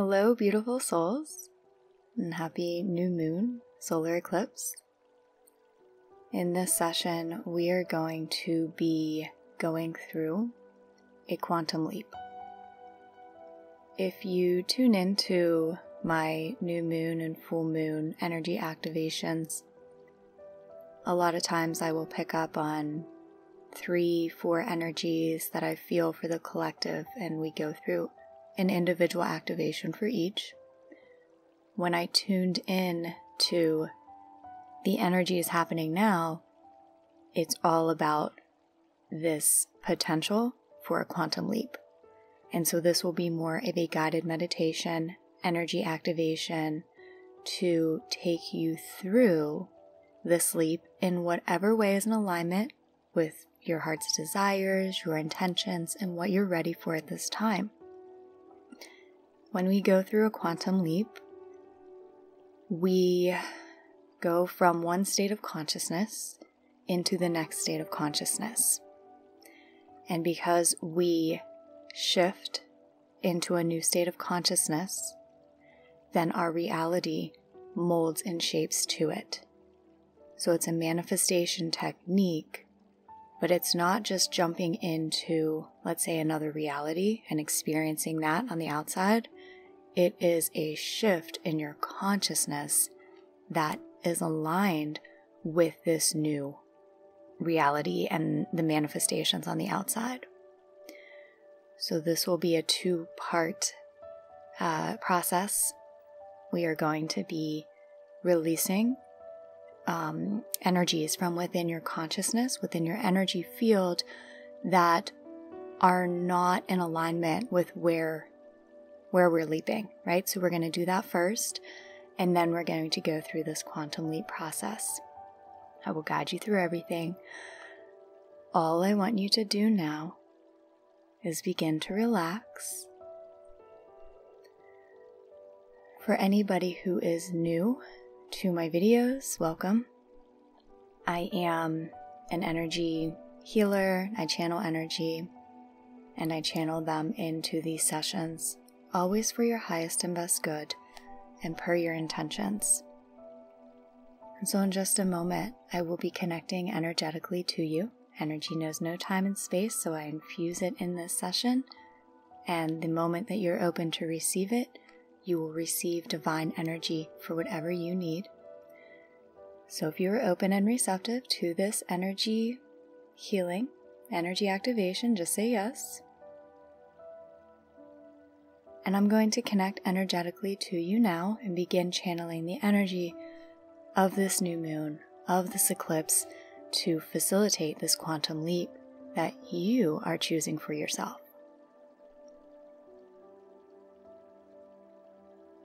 Hello, beautiful souls, and happy new moon solar eclipse. In this session, we are going to be going through a quantum leap. If you tune into my new moon and full moon energy activations, a lot of times I will pick up on 3-4 energies that I feel for the collective, and we go through an individual activation for each. When I tuned in to the energies happening now, it's all about this potential for a quantum leap. And so this will be more of a guided meditation, energy activation to take you through this leap in whatever way is in alignment with your heart's desires, your intentions, and what you're ready for at this time. When we go through a quantum leap, we go from one state of consciousness into the next state of consciousness. And because we shift into a new state of consciousness, then our reality molds and shapes to it. So it's a manifestation technique, but it's not just jumping into, let's say, another reality and experiencing that on the outside. It is a shift in your consciousness that is aligned with this new reality and the manifestations on the outside. So this will be a two-part process. We are going to be releasing energies from within your consciousness, within your energy field, that are not in alignment with where we're leaping, right? So we're going to do that first, and then we're going to go through this quantum leap process. I will guide you through everything. All I want you to do now is begin to relax. For anybody who is new to my videos, welcome. I am an energy healer. I channel energy, and I channel them into these sessions, always for your highest and best good and per your intentions. And so in just a moment, I will be connecting energetically to you. Energy knows no time and space, so I infuse it in this session, and the moment that you're open to receive it, you will receive divine energy for whatever you need. So if you are open and receptive to this energy healing, energy activation, just say yes. And I'm going to connect energetically to you now and begin channeling the energy of this new moon, of this eclipse, to facilitate this quantum leap that you are choosing for yourself.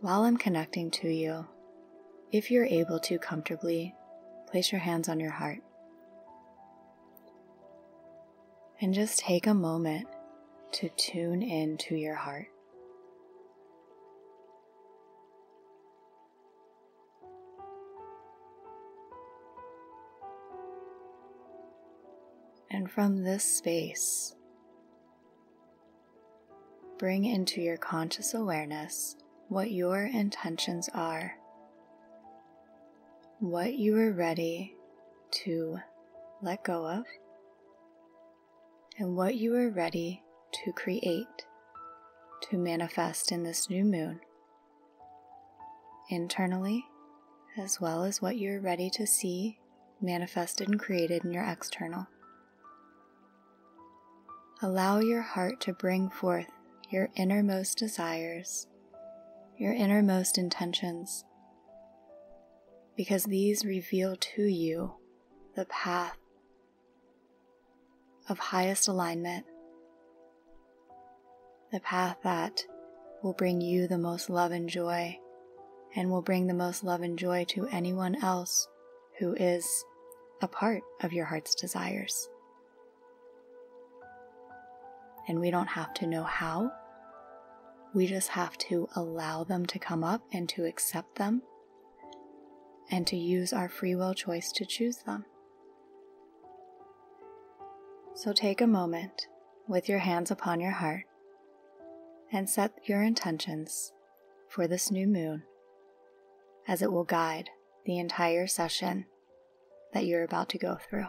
While I'm connecting to you, if you're able to comfortably, place your hands on your heart. And just take a moment to tune in to your heart. And from this space, bring into your conscious awareness what your intentions are, what you are ready to let go of, and what you are ready to create, to manifest in this new moon, internally, as well as what you're ready to see manifested and created in your external. Allow your heart to bring forth your innermost desires, your innermost intentions, because these reveal to you the path of highest alignment, the path that will bring you the most love and joy, and will bring the most love and joy to anyone else who is a part of your heart's desires. And we don't have to know how. We just have to allow them to come up and to accept them and to use our free will choice to choose them. So take a moment with your hands upon your heart and set your intentions for this new moon, as it will guide the entire session that you're about to go through.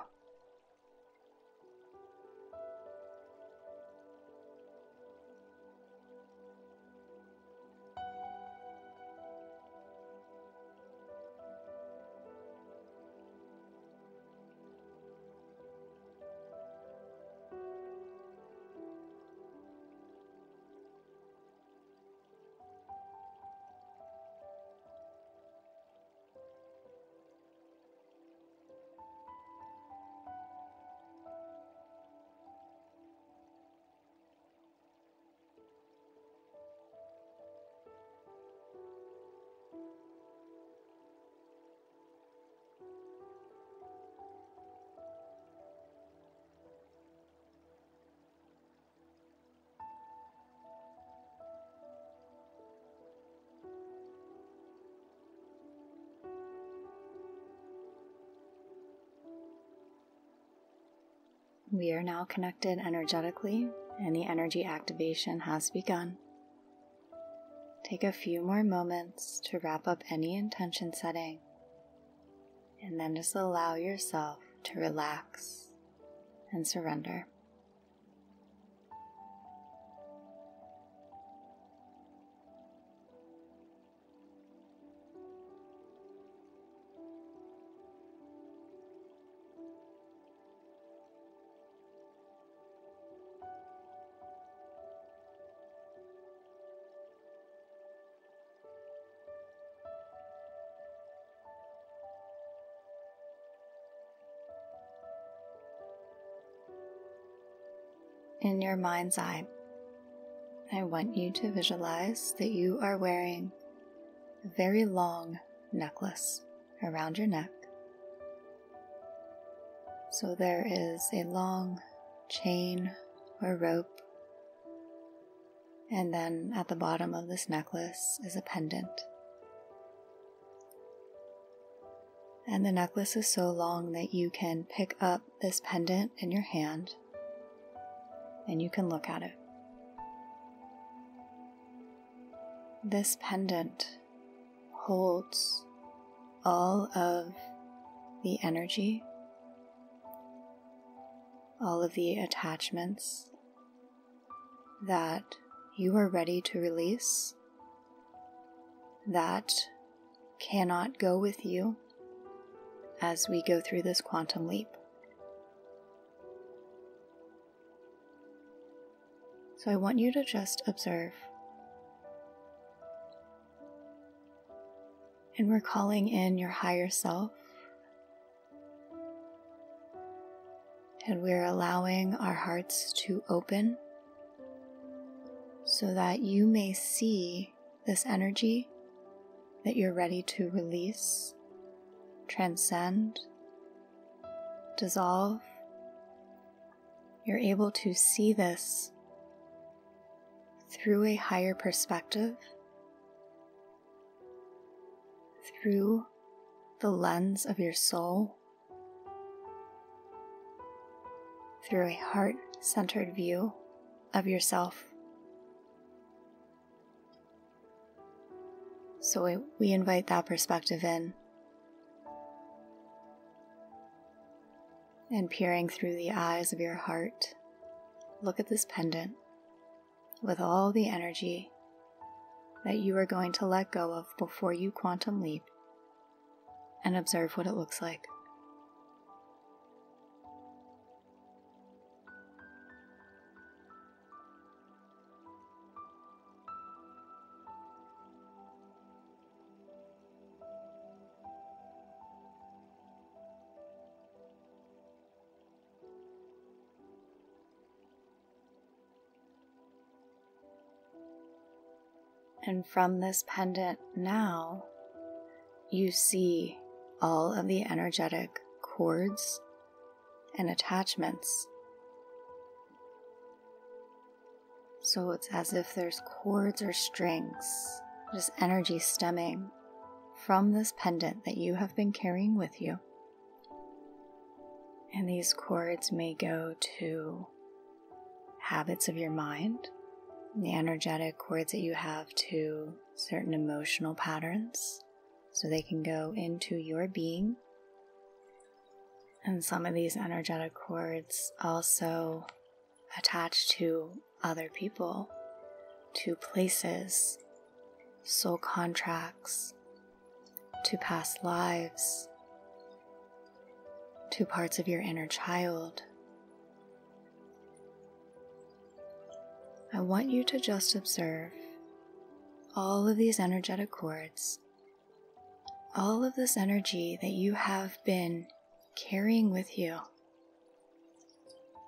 We are now connected energetically, and the energy activation has begun. Take a few more moments to wrap up any intention setting, and then just allow yourself to relax and surrender. In your mind's eye, I want you to visualize that you are wearing a very long necklace around your neck. So there is a long chain or rope, and then at the bottom of this necklace is a pendant. And the necklace is so long that you can pick up this pendant in your hand and you can look at it. This pendant holds all of the energy, all of the attachments that you are ready to release, that cannot go with you as we go through this quantum leap. So I want you to just observe. And we're calling in your higher self. And we're allowing our hearts to open so that you may see this energy that you're ready to release, transcend, dissolve. You're able to see this through a higher perspective, through the lens of your soul, through a heart-centered view of yourself. So we invite that perspective in, and peering through the eyes of your heart, look at this pendant with all the energy that you are going to let go of before you quantum leap, and observe what it looks like. And from this pendant now, you see all of the energetic cords and attachments. So it's as if there's cords or strings, just energy stemming from this pendant that you have been carrying with you. And these cords may go to habits of your mind, the energetic words that you have to certain emotional patterns, so they can go into your being. And some of these energetic cords also attach to other people, to places, soul contracts, to past lives, to parts of your inner child. I want you to just observe all of these energetic cords, all of this energy that you have been carrying with you,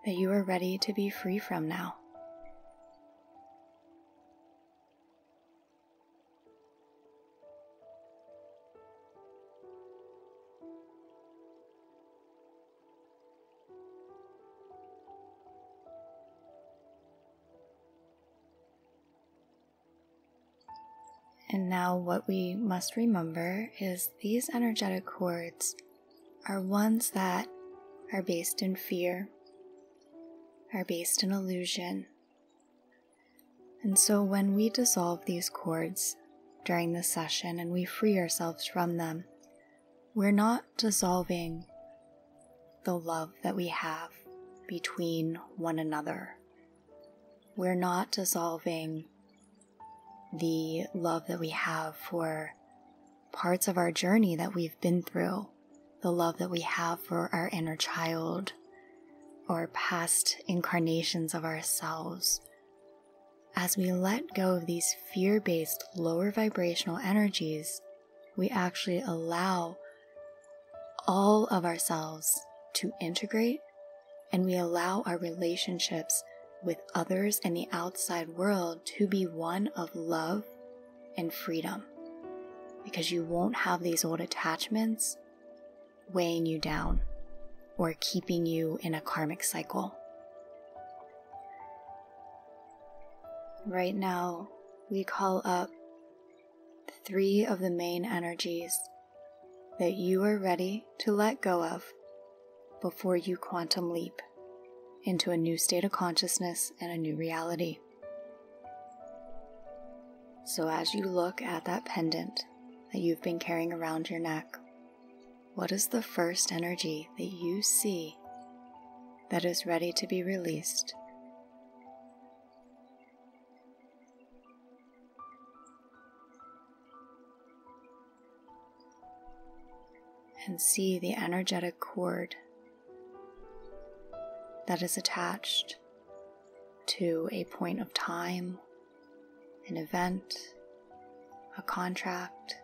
that you are ready to be free from now. And now what we must remember is these energetic cords are ones that are based in fear, are based in illusion. And so when we dissolve these cords during this session and we free ourselves from them, we're not dissolving the love that we have between one another. We're not dissolving the love that we have for parts of our journey that we've been through, the love that we have for our inner child or past incarnations of ourselves. As we let go of these fear-based lower vibrational energies, we actually allow all of ourselves to integrate, and we allow our relationships with others and the outside world to be one of love and freedom, because you won't have these old attachments weighing you down or keeping you in a karmic cycle. Right now, we call up three of the main energies that you are ready to let go of before you quantum leap into a new state of consciousness and a new reality. So as you look at that pendant that you've been carrying around your neck, what is the first energy that you see that is ready to be released? And see the energetic cord that is attached to a point of time, an event, a contract.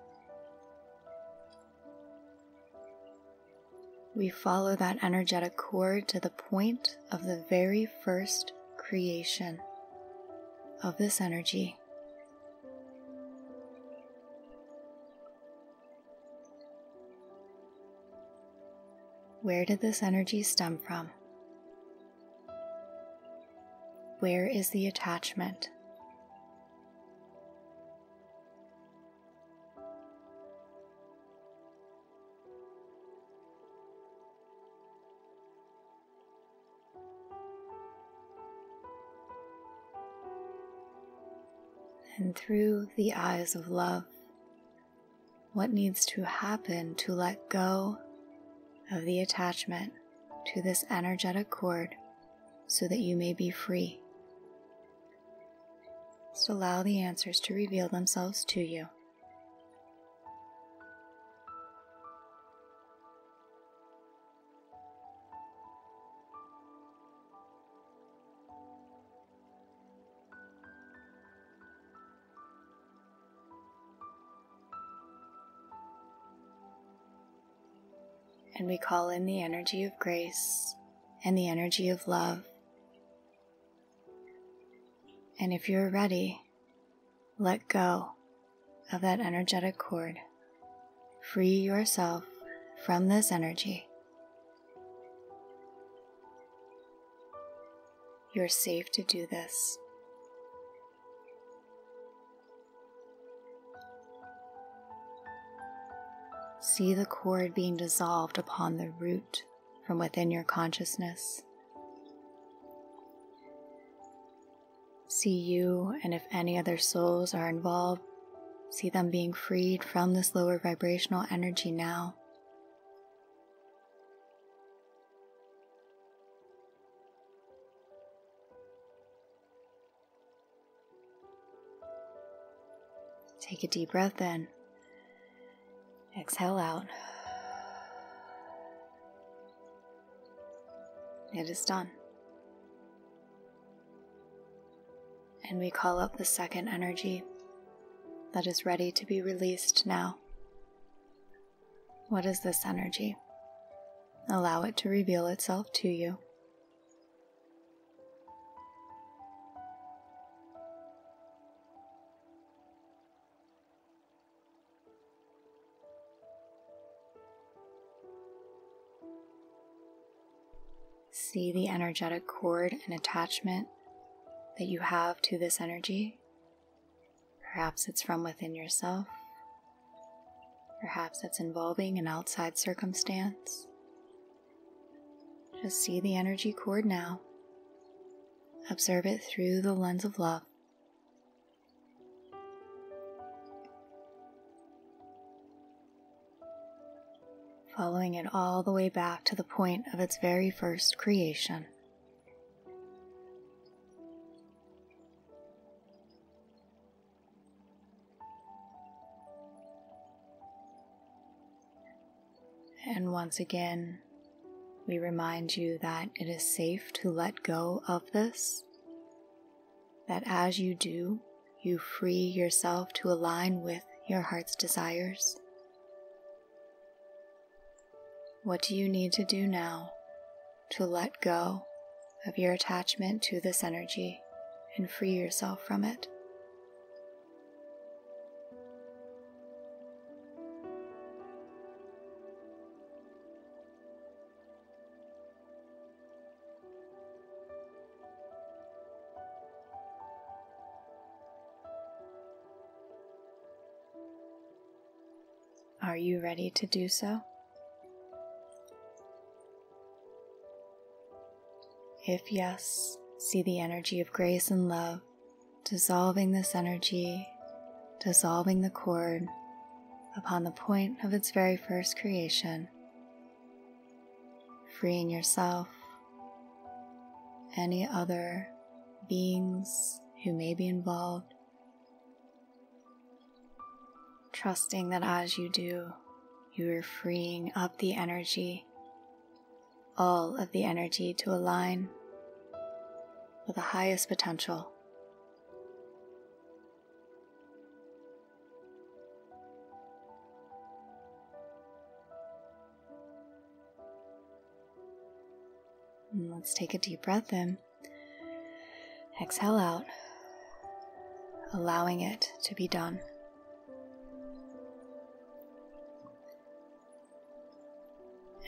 We follow that energetic cord to the point of the very first creation of this energy. Where did this energy stem from? Where is the attachment? And through the eyes of love, what needs to happen to let go of the attachment to this energetic cord so that you may be free? Just allow the answers to reveal themselves to you. And we call in the energy of grace and the energy of love. And if you're ready, let go of that energetic cord. Free yourself from this energy. You're safe to do this. See the cord being dissolved upon the root from within your consciousness. See you, and if any other souls are involved, see them being freed from this lower vibrational energy now. Take a deep breath in. Exhale out. It is done. And we call up the second energy that is ready to be released now. What is this energy? Allow it to reveal itself to you. See the energetic cord and attachment that you have to this energy. Perhaps it's from within yourself. Perhaps it's involving an outside circumstance. Just see the energy cord now. Observe it through the lens of love. Following it all the way back to the point of its very first creation. And once again, we remind you that it is safe to let go of this, that as you do, you free yourself to align with your heart's desires. What do you need to do now to let go of your attachment to this energy and free yourself from it? Are you ready to do so? If yes, see the energy of grace and love dissolving this energy, dissolving the cord upon the point of its very first creation, freeing yourself, any other beings who may be involved, trusting that as you do, you are freeing up the energy, all of the energy to align with the highest potential. And let's take a deep breath in. Exhale out, allowing it to be done.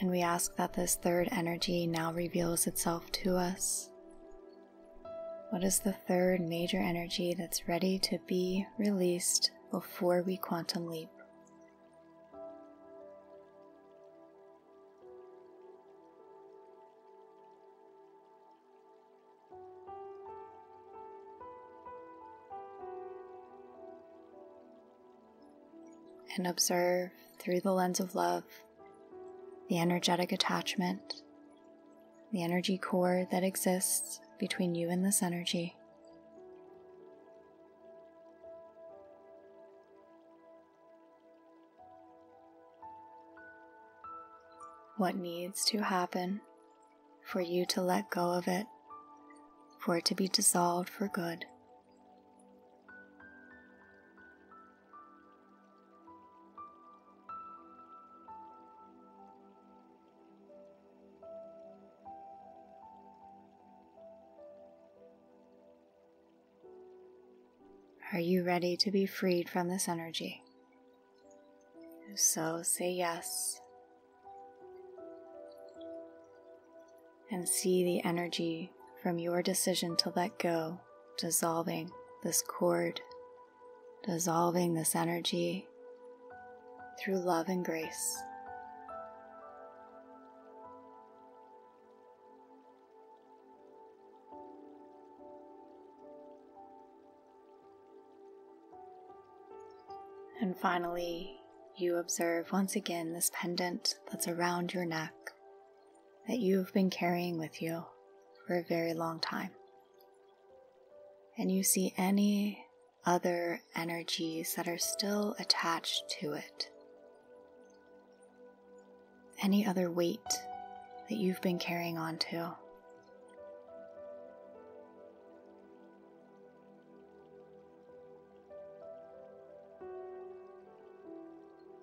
And we ask that this third energy now reveals itself to us. What is the third major energy that's ready to be released before we quantum leap? And observe through the lens of love the energetic attachment, the energy core that exists between you and this energy. What needs to happen for you to let go of it, for it to be dissolved for good? Are you ready to be freed from this energy? If so, say yes. And see the energy from your decision to let go, dissolving this cord, dissolving this energy through love and grace. And finally, you observe once again this pendant that's around your neck that you've been carrying with you for a very long time. And you see any other energies that are still attached to it. Any other weight that you've been carrying on to.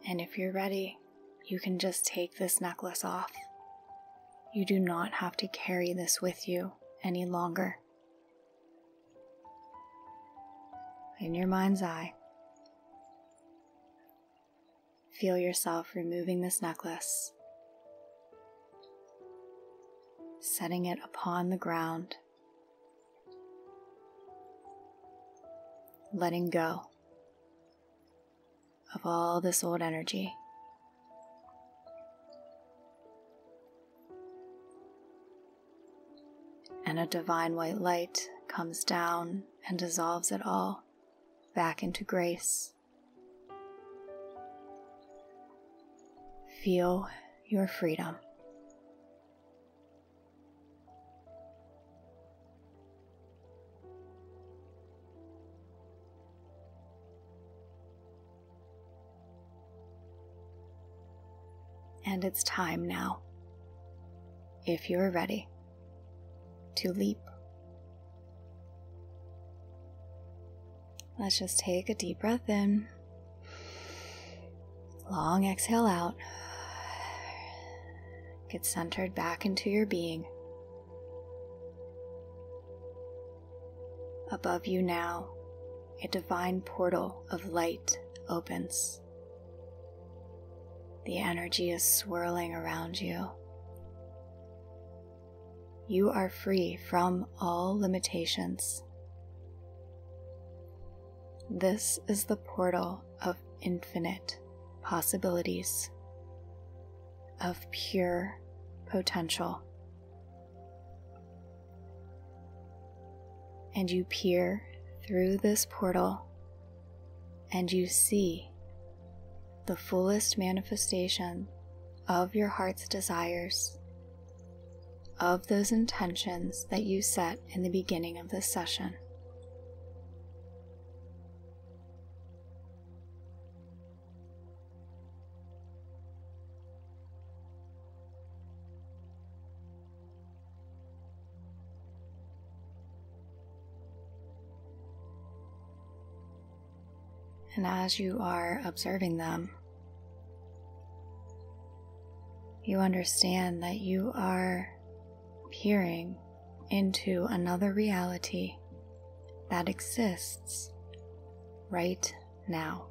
And if you're ready, you can just take this necklace off. You do not have to carry this with you any longer. In your mind's eye, feel yourself removing this necklace, setting it upon the ground, letting go of all this old energy. And a divine white light comes down and dissolves it all back into grace. Feel your freedom. And it's time now, if you are ready, to leap. Let's just take a deep breath in, long exhale out, get centered back into your being. Above you now, a divine portal of light opens. The energy is swirling around you. You are free from all limitations. This is the portal of infinite possibilities, of pure potential. And you peer through this portal and you see the fullest manifestation of your heart's desires, of those intentions that you set in the beginning of this session. And as you are observing them, you understand that you are peering into another reality that exists right now.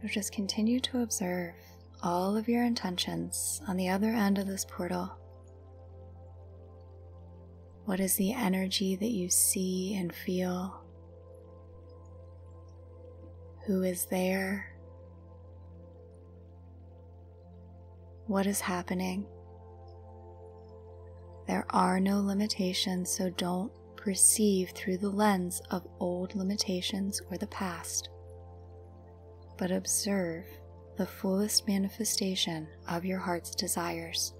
So just continue to observe all of your intentions on the other end of this portal. What is the energy that you see and feel? Who is there? What is happening? There are no limitations, so don't perceive through the lens of old limitations or the past, but observe the fullest manifestation of your heart's desires.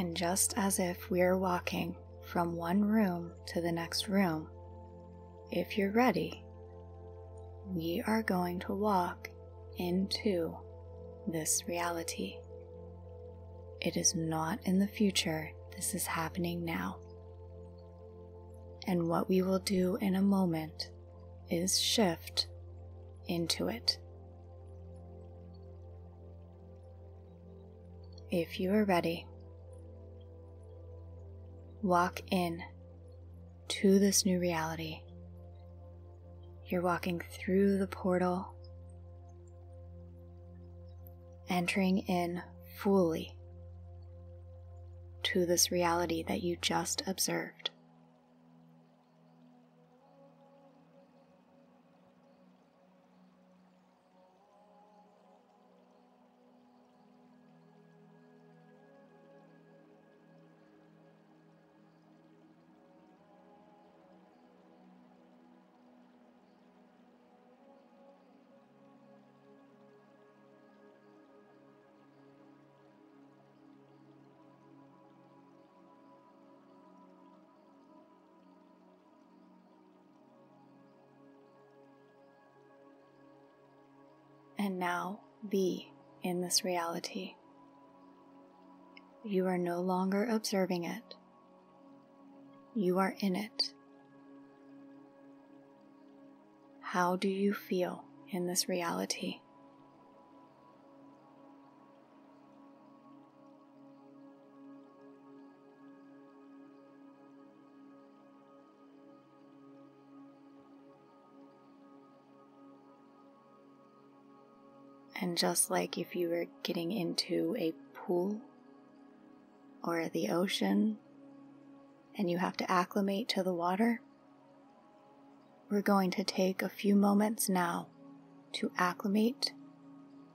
And just as if we are walking from one room to the next room, if you're ready, we are going to walk into this reality. It is not in the future, this is happening now. And what we will do in a moment is shift into it. if you are ready. Walk in to this new reality. You're walking through the portal, entering in fully to this reality that you just observed. And now be in this reality. You are no longer observing it. You are in it. How do you feel in this reality? And just like if you were getting into a pool or the ocean and you have to acclimate to the water, we're going to take a few moments now to acclimate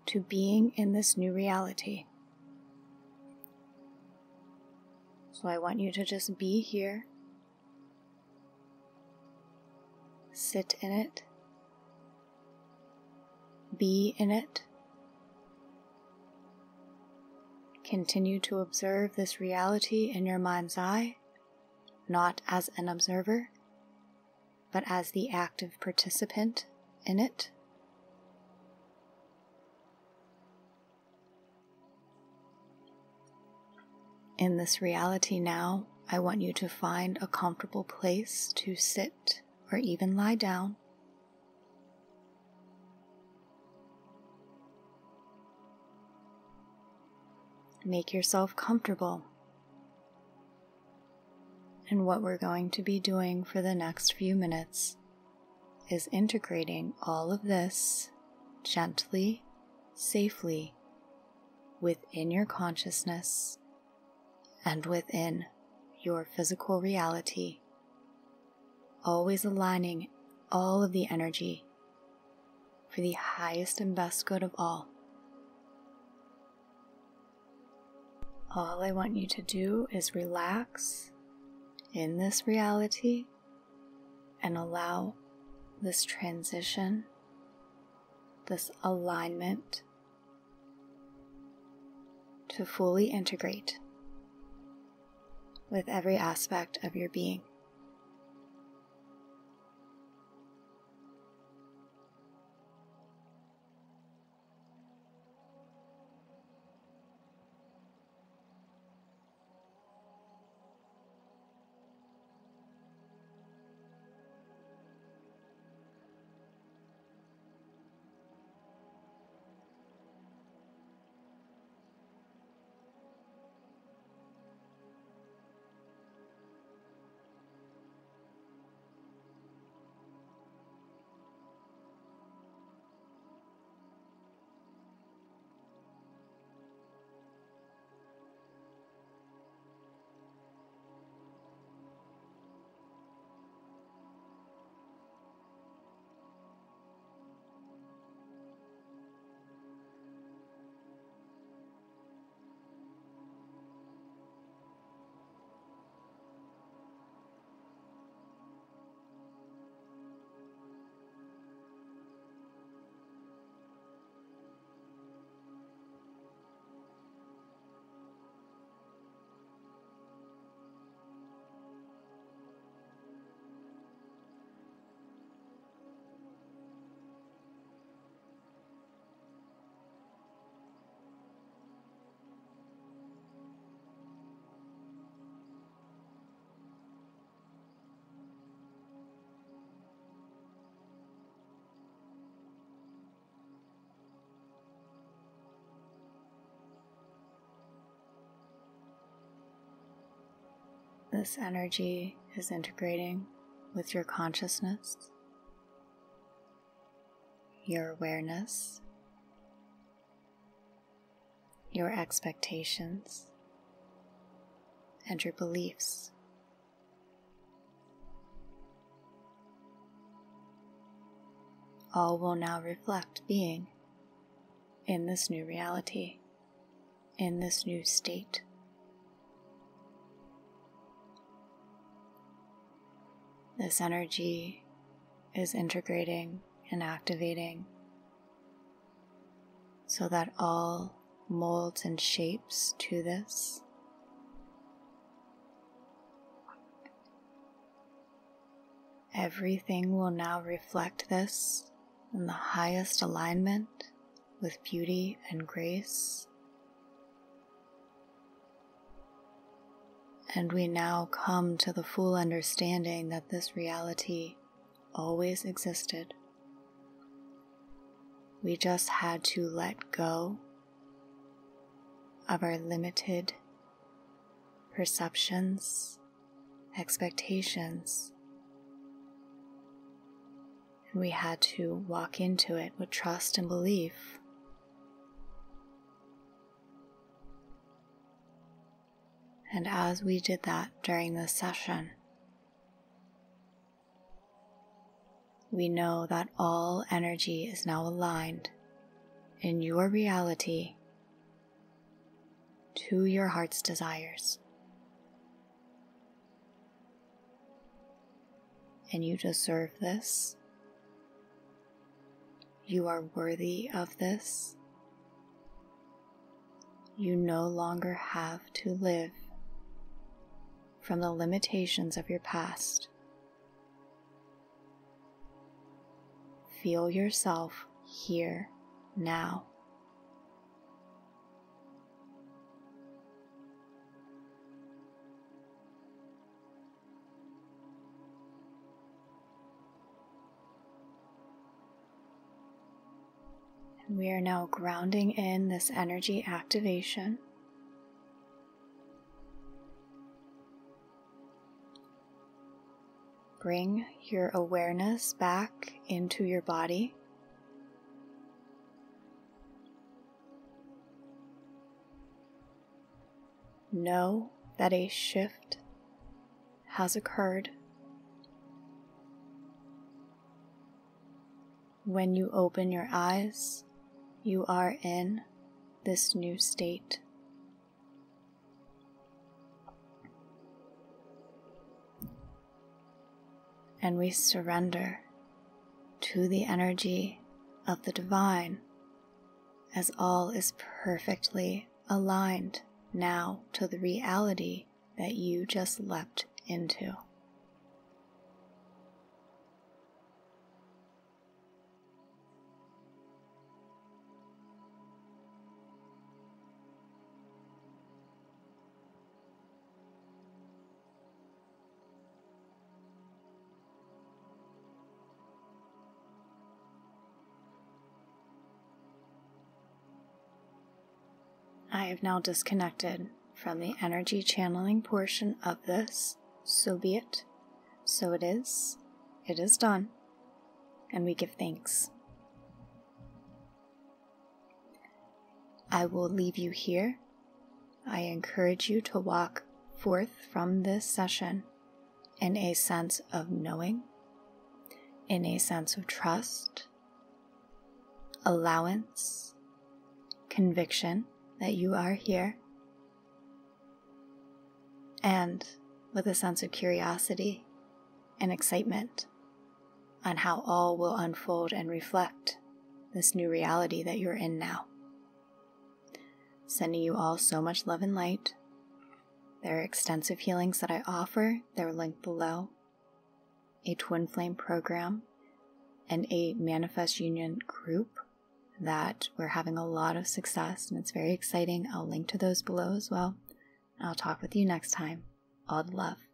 to being in this new reality. So I want you to just be here, sit in it, be in it. Continue to observe this reality in your mind's eye, not as an observer, but as the active participant in it. In this reality now, I want you to find a comfortable place to sit or even lie down. Make yourself comfortable. And what we're going to be doing for the next few minutes is integrating all of this gently, safely, within your consciousness and within your physical reality, always aligning all of the energy for the highest and best good of all. All I want you to do is relax in this reality and allow this transition, this alignment, to fully integrate with every aspect of your being. This energy is integrating with your consciousness, your awareness, your expectations, and your beliefs. All will now reflect being in this new reality, in this new state. This energy is integrating and activating so that all molds and shapes to this. Everything will now reflect this in the highest alignment with beauty and grace. And we now come to the full understanding that this reality always existed. We just had to let go of our limited perceptions, expectations. We had to walk into it with trust and belief. And as we did that during this session, we know that all energy is now aligned in your reality to your heart's desires. And you deserve this. You are worthy of this. You no longer have to live from the limitations of your past. Feel yourself here now. We are now grounding in this energy activation. Bring your awareness back into your body. Know that a shift has occurred. When you open your eyes, you are in this new state. And we surrender to the energy of the divine, as all is perfectly aligned now to the reality that you just leapt into. I have now disconnected from the energy channeling portion of this, so be it, so it is done, and we give thanks. I will leave you here. I encourage you to walk forth from this session in a sense of knowing, in a sense of trust, allowance, conviction, that you are here, and with a sense of curiosity and excitement on how all will unfold and reflect this new reality that you're in now. Sending you all so much love and light. There are extensive healings that I offer. They're linked below. A Twin Flame program and a Manifest Union group that we're having a lot of success, and it's very exciting. I'll link to those below as well. I'll talk with you next time. All the love.